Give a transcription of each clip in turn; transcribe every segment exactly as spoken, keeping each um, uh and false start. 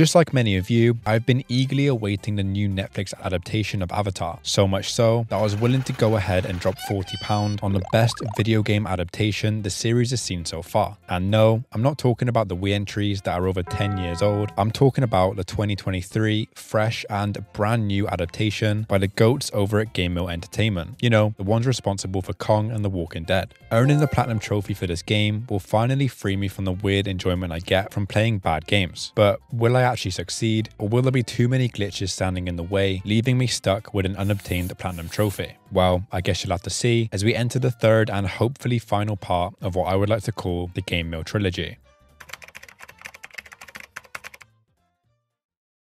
Just like many of you, I've been eagerly awaiting the new Netflix adaptation of Avatar, so much so that I was willing to go ahead and drop forty pounds on the best video game adaptation the series has seen so far. And no, I'm not talking about the Wii entries that are over ten years old, I'm talking about the twenty twenty-three fresh and brand new adaptation by the goats over at GameMill Entertainment. You know, the ones responsible for Kong and The Walking Dead. Earning the platinum trophy for this game will finally free me from the weird enjoyment I get from playing bad games. But will I actually succeed, or will there be too many glitches standing in the way, leaving me stuck with an unobtained platinum trophy? Well, I guess you'll have to see as we enter the third and hopefully final part of what I would like to call the GameMill trilogy.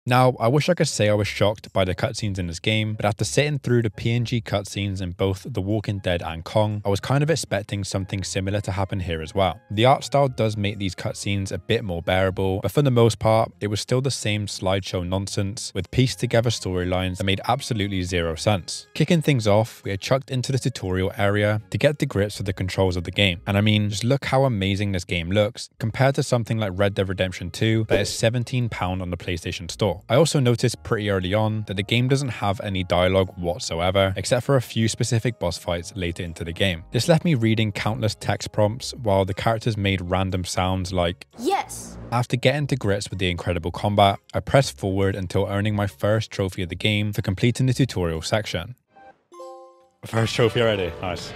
Now, I wish I could say I was shocked by the cutscenes in this game, but after sitting through the P N G cutscenes in both The Walking Dead and Kong, I was kind of expecting something similar to happen here as well. The art style does make these cutscenes a bit more bearable, but for the most part, it was still the same slideshow nonsense with pieced together storylines that made absolutely zero sense. Kicking things off, we are chucked into the tutorial area to get the grips of the controls of the game. And I mean, just look how amazing this game looks compared to something like Red Dead Redemption two that is seventeen pounds on the PlayStation Store. I also noticed pretty early on that the game doesn't have any dialogue whatsoever, except for a few specific boss fights later into the game. This left me reading countless text prompts while the characters made random sounds like yes. After getting to grips with the incredible combat, I pressed forward until earning my first trophy of the game for completing the tutorial section. First trophy already, nice.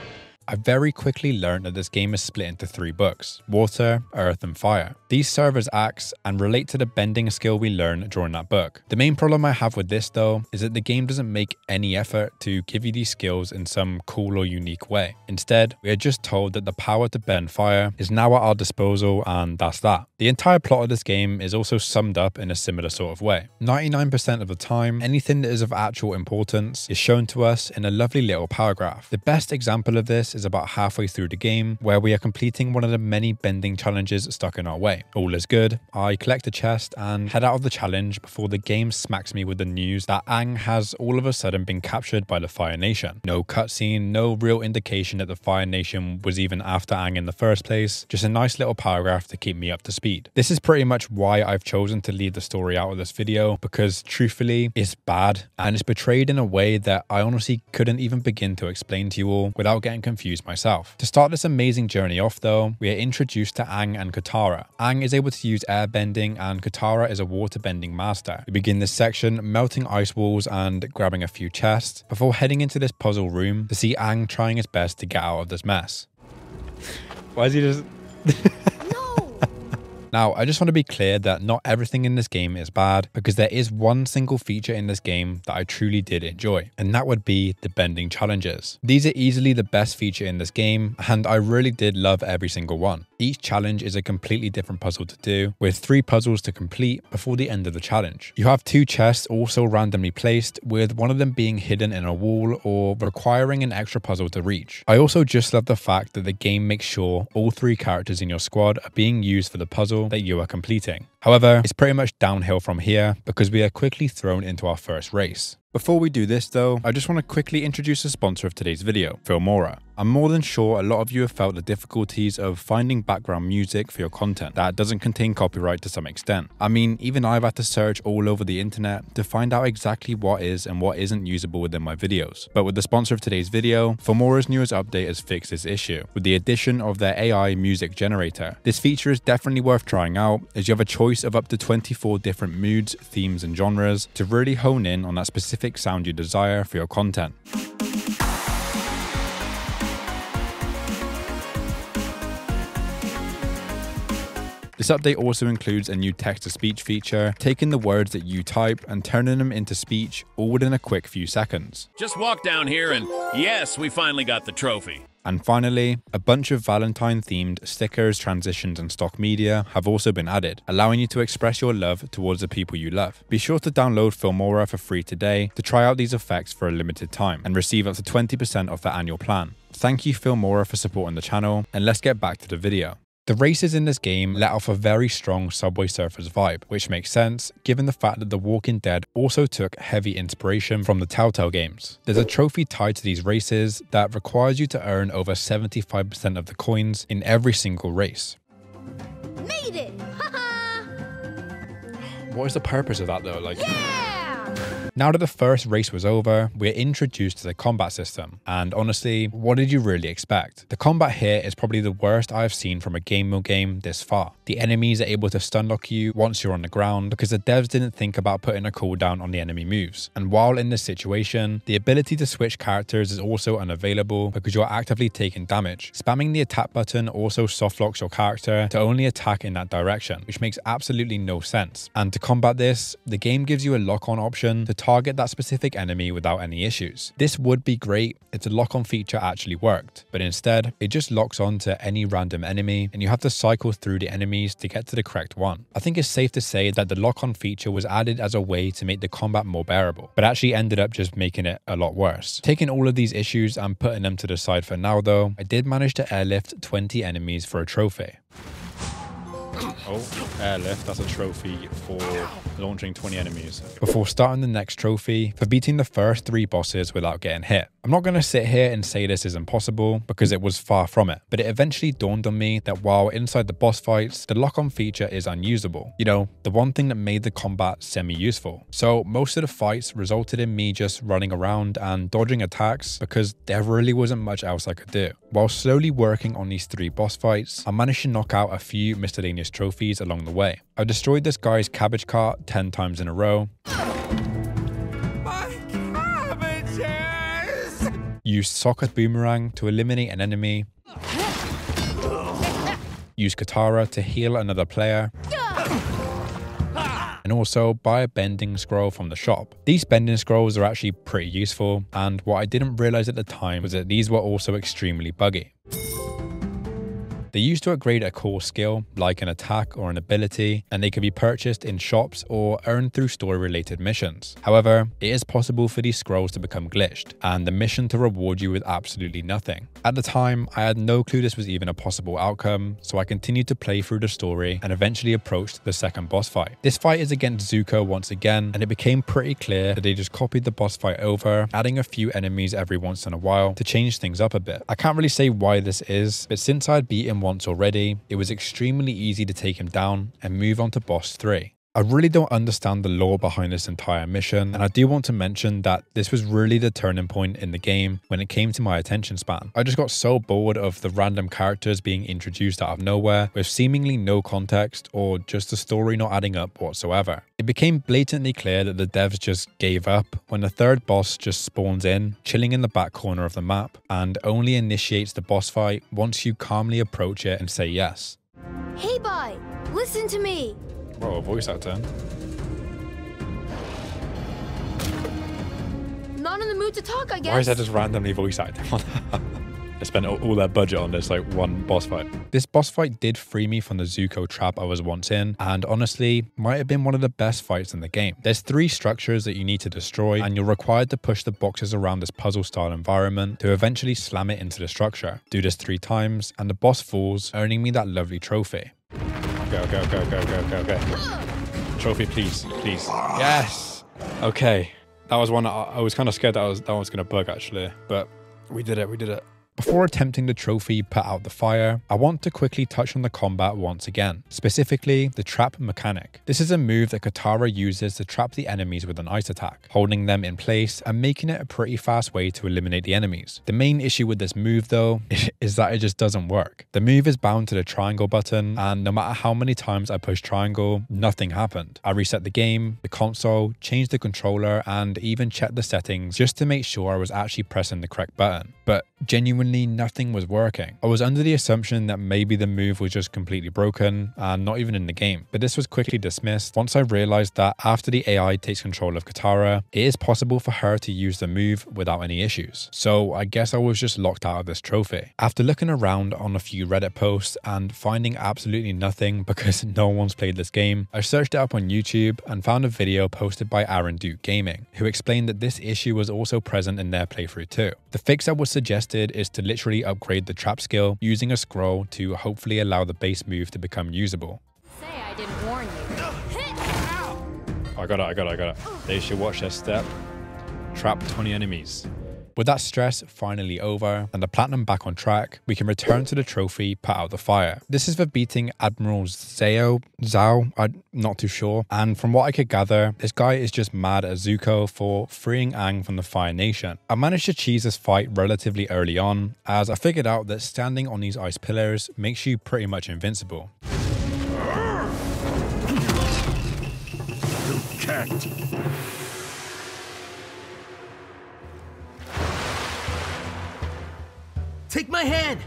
I very quickly learned that this game is split into three books: Water, Earth and Fire. These serve as acts and relate to the bending skill we learn during that book. The main problem I have with this though is that the game doesn't make any effort to give you these skills in some cool or unique way. Instead, we are just told that the power to bend fire is now at our disposal, and that's that. The entire plot of this game is also summed up in a similar sort of way. ninety-nine percent of the time, anything that is of actual importance is shown to us in a lovely little paragraph. The best example of this is is about halfway through the game where we are completing one of the many bending challenges stuck in our way. All is good, I collect a chest and head out of the challenge before the game smacks me with the news that Aang has all of a sudden been captured by the Fire Nation. No cutscene, no real indication that the Fire Nation was even after Aang in the first place, just a nice little paragraph to keep me up to speed. This is pretty much why I've chosen to leave the story out of this video, because truthfully, it's bad and it's portrayed in a way that I honestly couldn't even begin to explain to you all without getting confused myself. To start this amazing journey off though, we are introduced to Aang and Katara. Aang is able to use airbending and Katara is a waterbending master. We begin this section melting ice walls and grabbing a few chests before heading into this puzzle room to see Aang trying his best to get out of this mess. Why is he just... Now, I just want to be clear that not everything in this game is bad, because there is one single feature in this game that I truly did enjoy, and that would be the bending challenges. These are easily the best feature in this game, and I really did love every single one. Each challenge is a completely different puzzle to do, with three puzzles to complete before the end of the challenge. You have two chests also randomly placed, with one of them being hidden in a wall or requiring an extra puzzle to reach. I also just love the fact that the game makes sure all three characters in your squad are being used for the puzzle that you are completing. However, it's pretty much downhill from here because we are quickly thrown into our first race. Before we do this though, I just want to quickly introduce the sponsor of today's video, Filmora. I'm more than sure a lot of you have felt the difficulties of finding background music for your content that doesn't contain copyright to some extent. I mean, even I've had to search all over the internet to find out exactly what is and what isn't usable within my videos. But with the sponsor of today's video, Filmora's newest update has fixed this issue with the addition of their A I music generator. This feature is definitely worth trying out, as you have a choice of up to twenty-four different moods, themes, and genres to really hone in on that specific sound you desire for your content. This update also includes a new text-to-speech feature, taking the words that you type and turning them into speech, all within a quick few seconds. Just walk down here and yes, we finally got the trophy. And finally, a bunch of Valentine-themed stickers, transitions, and stock media have also been added, allowing you to express your love towards the people you love. Be sure to download Filmora for free today to try out these effects for a limited time and receive up to twenty percent off their annual plan. Thank you, Filmora, for supporting the channel, and let's get back to the video. The races in this game let off a very strong Subway Surfers vibe, which makes sense given the fact that The Walking Dead also took heavy inspiration from the Telltale games. There's a trophy tied to these races that requires you to earn over seventy-five percent of the coins in every single race. Made it! Haha! What is the purpose of that though? Like, yeah! Now that the first race was over, we're introduced to the combat system. And honestly, what did you really expect? The combat here is probably the worst I've seen from a GameMill game this far. The enemies are able to stun lock you once you're on the ground because the devs didn't think about putting a cooldown on the enemy moves. And while in this situation, the ability to switch characters is also unavailable because you're actively taking damage. Spamming the attack button also softlocks your character to only attack in that direction, which makes absolutely no sense. And to combat this, the game gives you a lock-on option to target that specific enemy without any issues. This would be great if the lock-on feature actually worked, but instead it just locks on to any random enemy and you have to cycle through the enemies to get to the correct one. I think it's safe to say that the lock-on feature was added as a way to make the combat more bearable, but actually ended up just making it a lot worse. Taking all of these issues and putting them to the side for now though, I did manage to airlift twenty enemies for a trophy. Oh, airlift, that's a trophy for launching twenty enemies. Before starting the next trophy, for beating the first three bosses without getting hit. I'm not going to sit here and say this is impossible, because it was far from it, but it eventually dawned on me that while inside the boss fights, the lock-on feature is unusable. You know, the one thing that made the combat semi-useful. So most of the fights resulted in me just running around and dodging attacks, because there really wasn't much else I could do. While slowly working on these three boss fights, I managed to knock out a few miscellaneous trophies along the way. I destroyed this guy's cabbage cart ten times in a row. My cabbages! Used Soccer Boomerang to eliminate an enemy. Used Katara to heal another player. And also buy a bending scroll from the shop. These bending scrolls are actually pretty useful, and what I didn't realize at the time was that these were also extremely buggy. They're used to upgrade a core skill, like an attack or an ability, and they can be purchased in shops or earned through story-related missions. However, it is possible for these scrolls to become glitched, and the mission to reward you with absolutely nothing. At the time, I had no clue this was even a possible outcome, so I continued to play through the story and eventually approached the second boss fight. This fight is against Zuko once again, and it became pretty clear that they just copied the boss fight over, adding a few enemies every once in a while to change things up a bit. I can't really say why this is, but since I had beaten once already, it was extremely easy to take him down and move on to boss three. I really don't understand the lore behind this entire mission, and I do want to mention that this was really the turning point in the game when it came to my attention span. I just got so bored of the random characters being introduced out of nowhere with seemingly no context or just the story not adding up whatsoever. It became blatantly clear that the devs just gave up when the third boss just spawns in, chilling in the back corner of the map, and only initiates the boss fight once you calmly approach it and say yes. Hey boy, listen to me! Bro, a voice actor. Not in the mood to talk, I guess. Why is that just randomly voice acting? They spent all their budget on this, like, one boss fight. This boss fight did free me from the Zuko trap I was once in, and honestly, might have been one of the best fights in the game. There's three structures that you need to destroy, and you're required to push the boxes around this puzzle-style environment to eventually slam it into the structure. Do this three times, and the boss falls, earning me that lovely trophy. Go, go, go, go, go, go, go. Trophy, please, please. Yes! Okay. That was one I, I was kind of scared that, I was, that one was going to bug, actually. But we did it, we did it. Before attempting the trophy put out the fire, I want to quickly touch on the combat once again, specifically the trap mechanic. This is a move that Katara uses to trap the enemies with an ice attack, holding them in place and making it a pretty fast way to eliminate the enemies. The main issue with this move though, is that it just doesn't work. The move is bound to the triangle button, and no matter how many times I pushed triangle, nothing happened. I reset the game, the console, changed the controller, and even checked the settings just to make sure I was actually pressing the correct button. But genuinely, nothing was working. I was under the assumption that maybe the move was just completely broken and not even in the game, but this was quickly dismissed once I realized that after the A I takes control of Katara, it is possible for her to use the move without any issues. So I guess I was just locked out of this trophy. After looking around on a few Reddit posts and finding absolutely nothing because no one's played this game, I searched it up on YouTube and found a video posted by Aaron Duke Gaming, who explained that this issue was also present in their playthrough too. The fix that was suggested is to to literally upgrade the trap skill using a scroll to hopefully allow the base move to become usable. Say I didn't warn you. I got it, I got it, I got it. They should watch their step. Trap twenty enemies. With that stress finally over and the platinum back on track, we can return to the trophy, put out the fire. This is for beating Admiral Zao, Zao, I'm not too sure. And from what I could gather, this guy is just mad at Zuko for freeing Aang from the Fire Nation. I managed to cheese this fight relatively early on, as I figured out that standing on these ice pillars makes you pretty much invincible. You can't. Take my hand!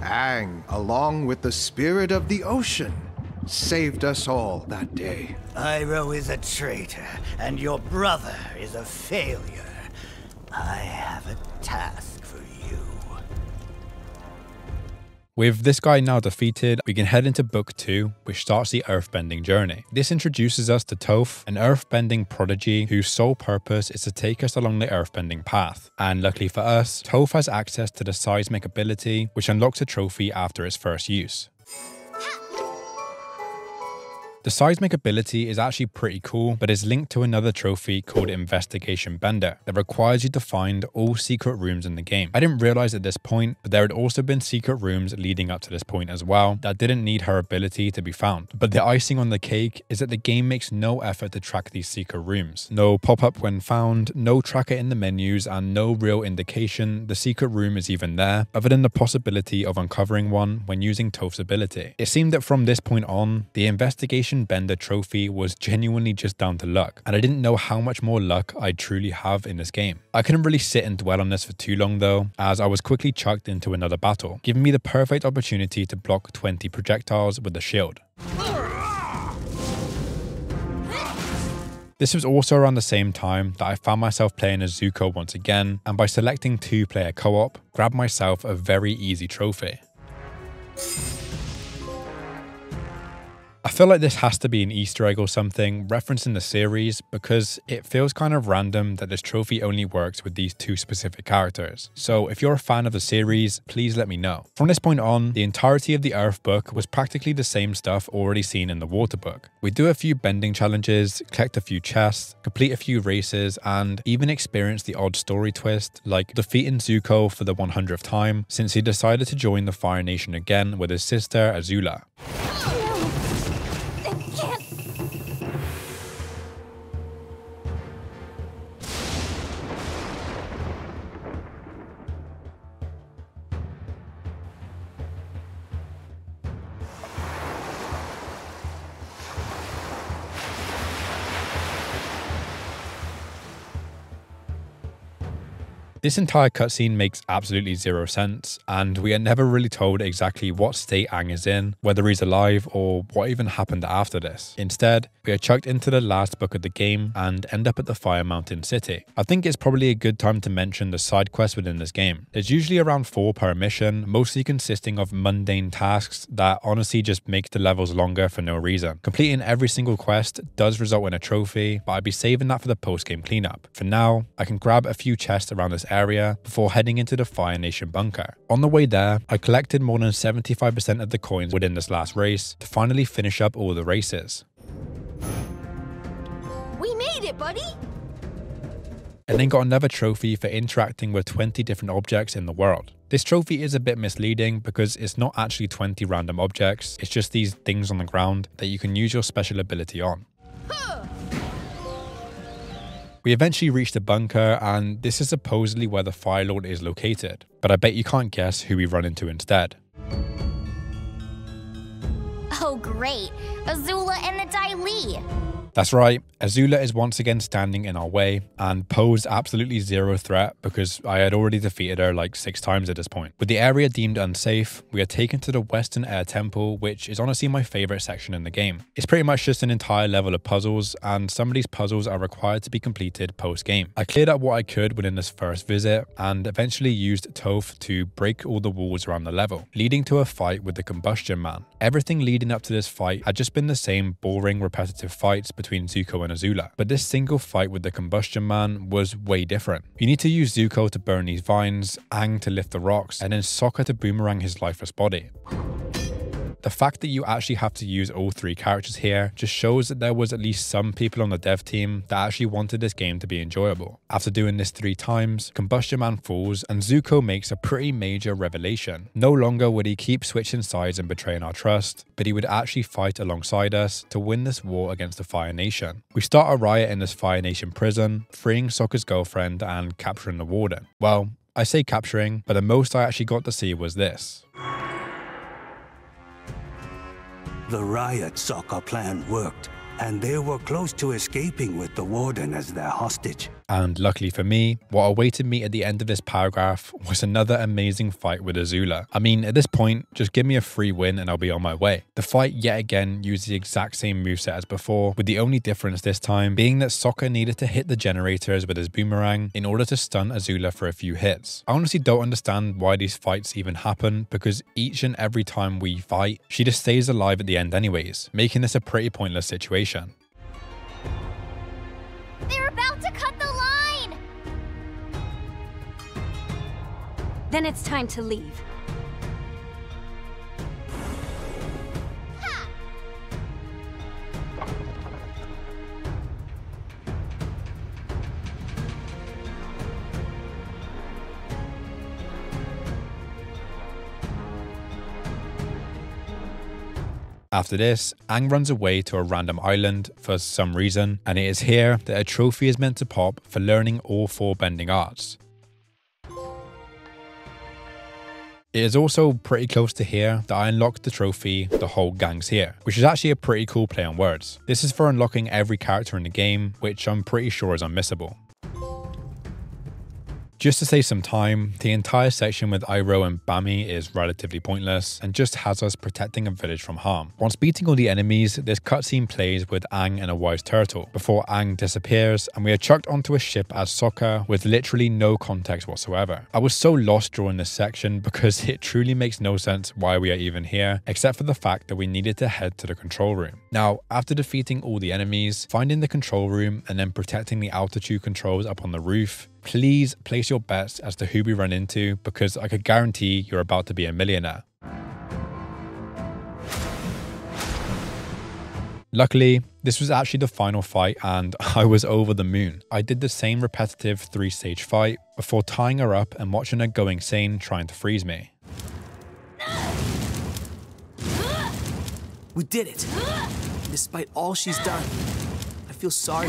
Aang, along with the spirit of the ocean, saved us all that day. Iroh is a traitor, and your brother is a failure. I have a task for you. With this guy now defeated, we can head into book two, which starts the earthbending journey. This introduces us to Toph, an earthbending prodigy whose sole purpose is to take us along the earthbending path. And luckily for us, Toph has access to the seismic ability, which unlocks a trophy after its first use. The seismic ability is actually pretty cool, but is linked to another trophy called Investigation Bender that requires you to find all secret rooms in the game. I didn't realize at this point, but there had also been secret rooms leading up to this point as well that didn't need her ability to be found. But the icing on the cake is that the game makes no effort to track these secret rooms. No pop-up when found, no tracker in the menus, and no real indication the secret room is even there, other than the possibility of uncovering one when using Toph's ability. It seemed that from this point on, the investigation Bender trophy was genuinely just down to luck, and I didn't know how much more luck I truly have in this game. I couldn't really sit and dwell on this for too long though, as I was quickly chucked into another battle, giving me the perfect opportunity to block twenty projectiles with the shield. This was also around the same time that I found myself playing as Zuko once again, and by selecting two player co-op, grabbed myself a very easy trophy. I feel like this has to be an Easter egg or something referencing the series, because it feels kind of random that this trophy only works with these two specific characters. So if you're a fan of the series, please let me know. From this point on, the entirety of the Earth book was practically the same stuff already seen in the Water book. We do a few bending challenges, collect a few chests, complete a few races, and even experience the odd story twist, like defeating Zuko for the one hundredth time since he decided to join the Fire Nation again with his sister Azula. This entire cutscene makes absolutely zero sense, and we are never really told exactly what state Aang is in, whether he's alive, or what even happened after this. Instead, we are chucked into the last book of the game and end up at the Fire Mountain City. I think it's probably a good time to mention the side quests within this game. There's usually around four per mission, mostly consisting of mundane tasks that honestly just make the levels longer for no reason. Completing every single quest does result in a trophy, but I'd be saving that for the post-game cleanup. For now, I can grab a few chests around this area before heading into the Fire Nation bunker. On the way there, I collected more than seventy-five percent of the coins within this last race to finally finish up all the races. We made it, buddy! And then got another trophy for interacting with twenty different objects in the world. This trophy is a bit misleading because it's not actually twenty random objects, it's just these things on the ground that you can use your special ability on. Huh. We eventually reached the bunker, and this is supposedly where the Fire Lord is located, but I bet you can't guess who we run into instead. Oh great, Azula and the Dai Li! That's right, Azula is once again standing in our way and posed absolutely zero threat because I had already defeated her like six times at this point. With the area deemed unsafe, we are taken to the Western Air Temple, which is honestly my favourite section in the game. It's pretty much just an entire level of puzzles, and some of these puzzles are required to be completed post-game. I cleared up what I could within this first visit and eventually used Toph to break all the walls around the level, leading to a fight with the Combustion Man. Everything leading up to this fight had just been the same boring, repetitive fights between Zuko and Azula, but this single fight with the Combustion Man was way different. You need to use Zuko to burn these vines, Aang to lift the rocks, and then Sokka to boomerang his lifeless body. The fact that you actually have to use all three characters here just shows that there was at least some people on the dev team that actually wanted this game to be enjoyable. After doing this three times, Combustion Man falls and Zuko makes a pretty major revelation. No longer would he keep switching sides and betraying our trust, but he would actually fight alongside us to win this war against the Fire Nation. We start a riot in this Fire Nation prison, freeing Sokka's girlfriend and capturing the warden. Well, I say capturing, but the most I actually got to see was this. The riot Sokka planned worked, and they were close to escaping with the warden as their hostage. And luckily for me, what awaited me at the end of this paragraph was another amazing fight with Azula. I mean, at this point, just give me a free win and I'll be on my way. The fight yet again used the exact same moveset as before, with the only difference this time being that Sokka needed to hit the generators with his boomerang in order to stun Azula for a few hits. I honestly don't understand why these fights even happen, because each and every time we fight, she just stays alive at the end anyways, making this a pretty pointless situation. They're about to cut the line! Then it's time to leave. Ha! After this, Aang runs away to a random island for some reason, and it is here that a trophy is meant to pop for learning all four bending arts. It is also pretty close to here that I unlocked the trophy The Whole Gang's Here, which is actually a pretty cool play on words. This is for unlocking every character in the game, which I'm pretty sure is unmissable. Just to save some time, the entire section with Iroh and Bami is relatively pointless and just has us protecting a village from harm. Once beating all the enemies, this cutscene plays with Aang and a wise turtle, before Aang disappears and we are chucked onto a ship as Sokka with literally no context whatsoever. I was so lost during this section because it truly makes no sense why we are even here, except for the fact that we needed to head to the control room. Now, after defeating all the enemies, finding the control room and then protecting the altitude controls up on the roof, please place your bets as to who we run into, because I could guarantee you're about to be a millionaire. Luckily, this was actually the final fight and I was over the moon. I did the same repetitive three-stage fight before tying her up and watching her go insane trying to freeze me. We did it. Despite all she's done, I feel sorry.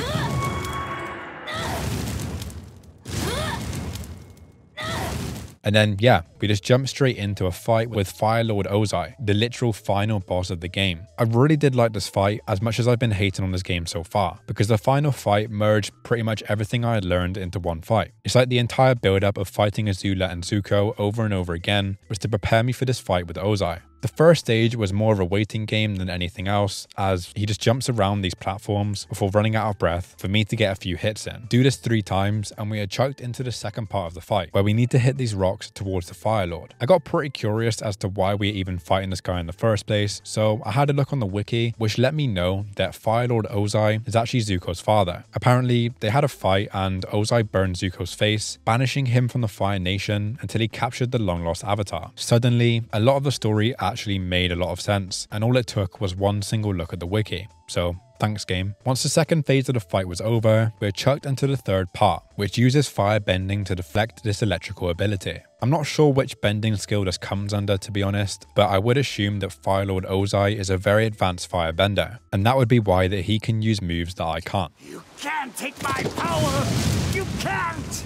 And then, yeah, we just jump straight into a fight with Fire Lord Ozai, the literal final boss of the game. I really did like this fight, as much as I've been hating on this game so far, because the final fight merged pretty much everything I had learned into one fight. It's like the entire build-up of fighting Azula and Zuko over and over again was to prepare me for this fight with Ozai. The first stage was more of a waiting game than anything else, as he just jumps around these platforms before running out of breath for me to get a few hits in. Do this three times and we are chucked into the second part of the fight, where we need to hit these rocks towards the Fire Lord. I got pretty curious as to why we are even fighting this guy in the first place, so I had a look on the wiki, which let me know that Fire Lord Ozai is actually Zuko's father. Apparently, they had a fight and Ozai burned Zuko's face, banishing him from the Fire Nation until he captured the long-lost Avatar. Suddenly, a lot of the story actually made a lot of sense, and all it took was one single look at the wiki. So thanks, game. Once the second phase of the fight was over, we're chucked into the third part, which uses fire bending to deflect this electrical ability. I'm not sure which bending skill this comes under, to be honest, but I would assume that Fire Lord Ozai is a very advanced firebender, and that would be why that he can use moves that I can't. You can't take my power! You can't!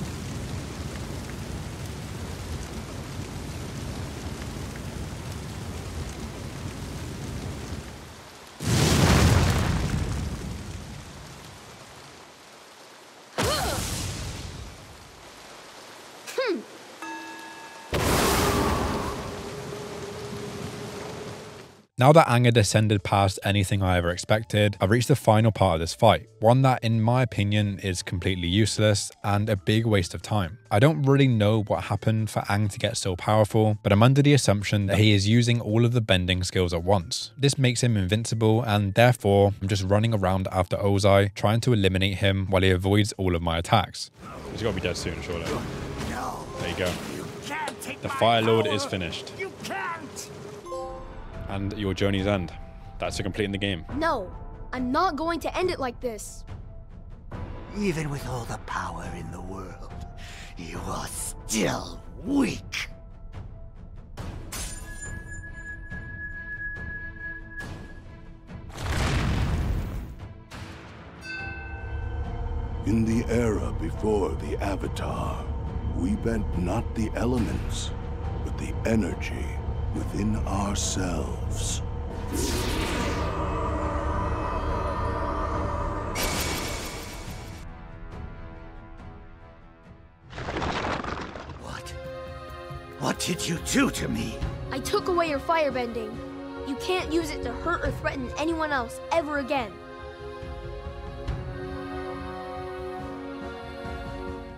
Now that Aang descended past anything I ever expected, I've reached the final part of this fight, one that in my opinion is completely useless and a big waste of time. I don't really know what happened for Aang to get so powerful, but I'm under the assumption that he is using all of the bending skills at once. This makes him invincible, and therefore I'm just running around after Ozai trying to eliminate him while he avoids all of my attacks. He's gotta be dead soon, surely. There you go. The Fire Lord is finished. and your journey's end. That's to complete in the game. No, I'm not going to end it like this. Even with all the power in the world, you are still weak. In the era before the Avatar, we bent not the elements, but the energy within ourselves. What? What did you do to me? I took away your firebending. You can't use it to hurt or threaten anyone else ever again.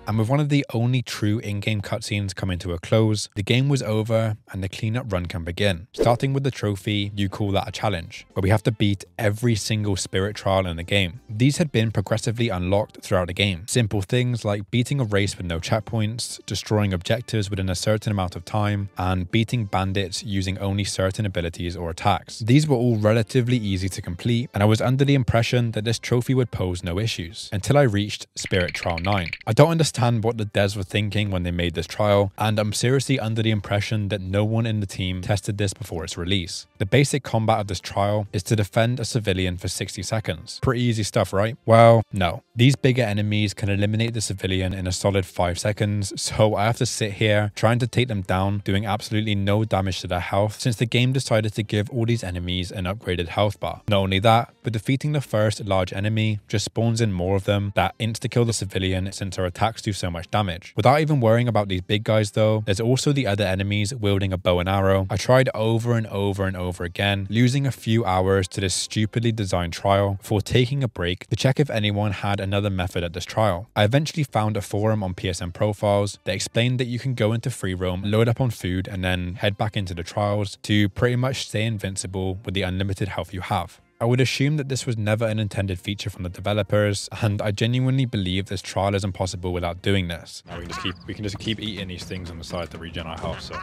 And with one of the only true in-game cutscenes coming to a close, the game was over and the cleanup run can begin. Starting with the trophy, you call that a challenge, where we have to beat every single spirit trial in the game. These had been progressively unlocked throughout the game. Simple things like beating a race with no checkpoints, destroying objectives within a certain amount of time, and beating bandits using only certain abilities or attacks. These were all relatively easy to complete, and I was under the impression that this trophy would pose no issues, until I reached Spirit Trial nine. I don't understand what the devs were thinking when they made this trial, and I'm seriously under the impression that no one in the team tested this before its release. The basic combat of this trial is to defend a civilian for sixty seconds. Pretty easy stuff, right? Well, no. These bigger enemies can eliminate the civilian in a solid five seconds, so I have to sit here trying to take them down, doing absolutely no damage to their health, since the game decided to give all these enemies an upgraded health bar. Not only that, but defeating the first large enemy just spawns in more of them that insta-kill the civilian since her attacks do so much damage. Without even worrying about these big guys though, there's also the other enemies wielding a bow and arrow. I tried over and over and over again, losing a few hours to this stupidly designed trial before taking a break to check if anyone had another method at this trial. I eventually found a forum on P S N Profiles that explained that you can go into free roam, load up on food, and then head back into the trials to pretty much stay invincible with the unlimited health you have. I would assume that this was never an intended feature from the developers, and I genuinely believe this trial is impossible without doing this. Now we can just keep we can just keep eating these things on the side to regen our health, so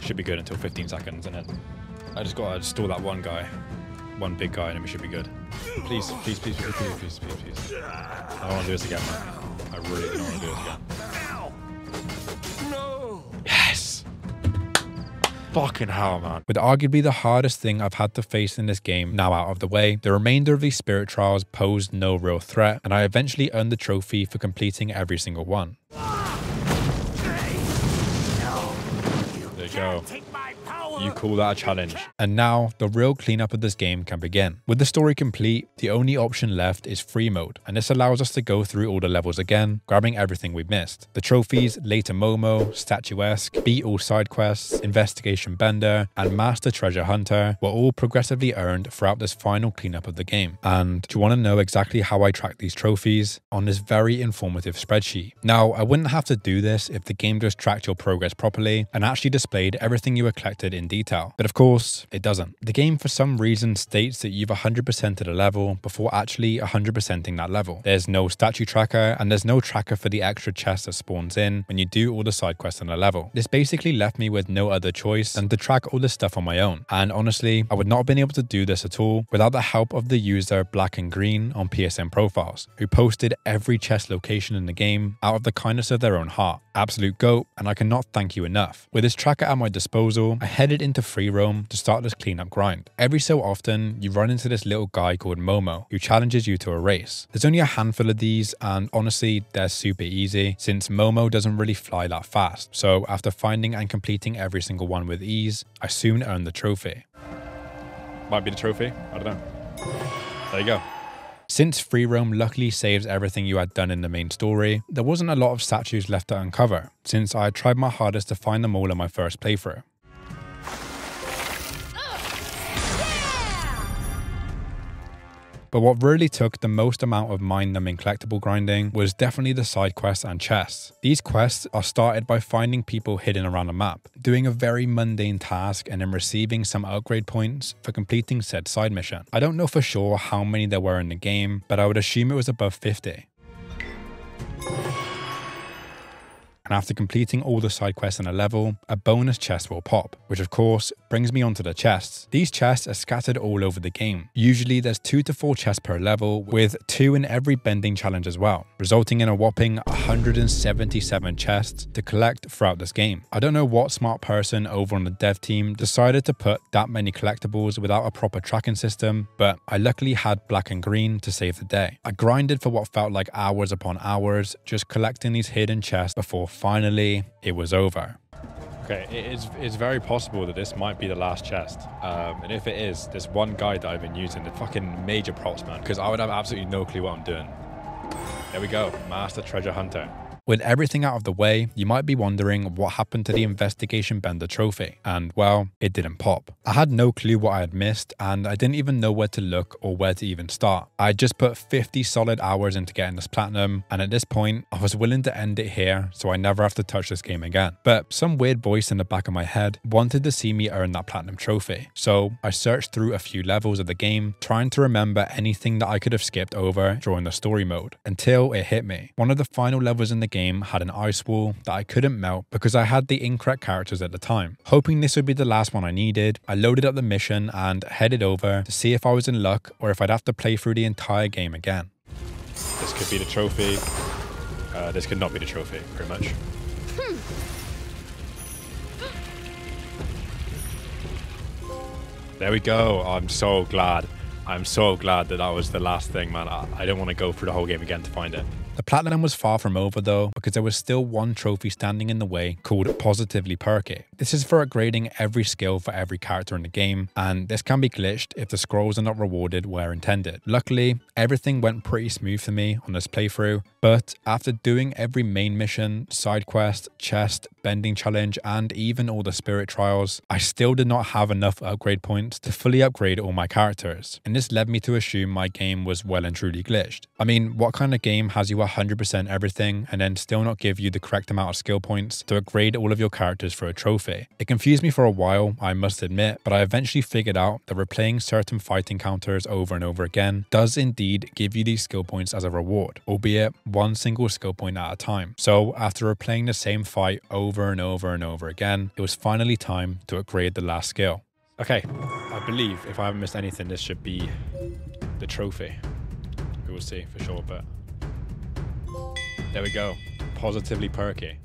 should be good until fifteen seconds, and then I just gotta stall that one guy, one big guy, and then we should be good. Please, please, please, please, please, please, please, please. I don't wanna do this again, man. I really don't wanna do this again. No. Yes. Fucking hell, man. With arguably the hardest thing I've had to face in this game now out of the way, the remainder of these spirit trials posed no real threat, and I eventually earned the trophy for completing every single one. There you go. You call that a challenge. And now, the real cleanup of this game can begin. With the story complete, the only option left is free mode, and this allows us to go through all the levels again, grabbing everything we've missed. The trophies, Later Momo, Statuesque, Beat All Side Quests, Investigation Bender, and Master Treasure Hunter were all progressively earned throughout this final cleanup of the game. And do you want to know exactly how I track these trophies? On this very informative spreadsheet. Now, I wouldn't have to do this if the game just tracked your progress properly and actually displayed everything you were collected in detail, but of course it doesn't. The game for some reason states that you've one hundred percented a level before actually one hundred percenting that level. There's no statue tracker, and there's no tracker for the extra chest that spawns in when you do all the side quests on a level. This basically left me with no other choice than to track all this stuff on my own, and honestly I would not have been able to do this at all without the help of the user Black and Green on P S N Profiles, who posted every chest location in the game out of the kindness of their own heart. Absolute goat, and I cannot thank you enough. With this tracker at my disposal, I headed into free roam to start this cleanup grind. Every so often you run into this little guy called Momo who challenges you to a race. There's only a handful of these, and honestly they're super easy since Momo doesn't really fly that fast, so after finding and completing every single one with ease, I soon earned the trophy. Might be the trophy, I don't know. There you go. Since free roam luckily saves everything you had done in the main story, there wasn't a lot of statues left to uncover since I had tried my hardest to find them all in my first playthrough. But what really took the most amount of mind-numbing collectible grinding was definitely the side quests and chests. These quests are started by finding people hidden around a map, doing a very mundane task, and then receiving some upgrade points for completing said side mission. I don't know for sure how many there were in the game, but I would assume it was above fifty. And after completing all the side quests in a level, a bonus chest will pop, which of course brings me onto the chests. These chests are scattered all over the game. Usually there's two to four chests per level, with two in every bending challenge as well, resulting in a whopping one hundred seventy-seven chests to collect throughout this game. I don't know what smart person over on the dev team decided to put that many collectibles without a proper tracking system, but I luckily had Black and Green to save the day. I grinded for what felt like hours upon hours, just collecting these hidden chests before finally it was over. Okay, it's, it's very possible that this might be the last chest. Um, and if it is, this one guide that I've been using, the fucking major props, man, because I would have absolutely no clue what I'm doing. There we go, Master Treasure Hunter. With everything out of the way, you might be wondering what happened to the Investigation Bender trophy, and well, it didn't pop. I had no clue what I had missed, and I didn't even know where to look or where to even start. I had just put fifty solid hours into getting this platinum, and at this point, I was willing to end it here so I never have to touch this game again. But some weird voice in the back of my head wanted to see me earn that platinum trophy, so I searched through a few levels of the game, trying to remember anything that I could have skipped over during the story mode, until it hit me. One of the final levels in the game Game had an ice wall that I couldn't melt because I had the incorrect characters at the time. Hoping this would be the last one I needed, I loaded up the mission and headed over to see if I was in luck or if I'd have to play through the entire game again. This could be the trophy. Uh, this could not be the trophy, pretty much. There we go. I'm so glad. I'm so glad that that was the last thing, man. I, I didn't want to go through the whole game again to find it. The platinum was far from over though, because there was still one trophy standing in the way called Positively Perky. This is for upgrading every skill for every character in the game, and this can be glitched if the scrolls are not rewarded where intended. Luckily, everything went pretty smooth for me on this playthrough, but after doing every main mission, side quest, chest, bending challenge, and even all the spirit trials, I still did not have enough upgrade points to fully upgrade all my characters, and this led me to assume my game was well and truly glitched. I mean, what kind of game has you one hundred percent everything and then still not give you the correct amount of skill points to upgrade all of your characters for a trophy? It confused me for a while, I must admit, but I eventually figured out that replaying certain fight encounters over and over again does indeed give you these skill points as a reward, albeit one single skill point at a time. So after replaying the same fight over and over and over again, it was finally time to upgrade the last skill. Okay, I believe if I haven't missed anything, this should be the trophy. We will see for sure, but there we go, Positively Perky.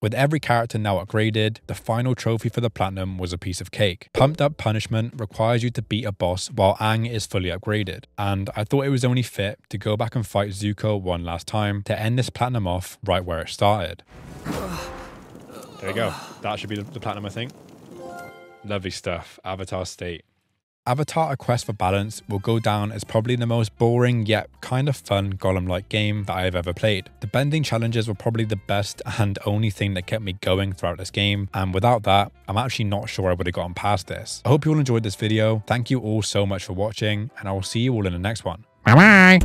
With every character now upgraded, the final trophy for the platinum was a piece of cake. Pumped Up Punishment requires you to beat a boss while Aang is fully upgraded, and I thought it was only fit to go back and fight Zuko one last time to end this platinum off right where it started. There we go, that should be the, the platinum I think. Lovely stuff, Avatar State. Avatar: A Quest for Balance will go down as probably the most boring yet kind of fun Golem-like game that I have ever played. The bending challenges were probably the best and only thing that kept me going throughout this game, and without that, I'm actually not sure I would have gotten past this. I hope you all enjoyed this video, thank you all so much for watching, and I will see you all in the next one. Bye-bye!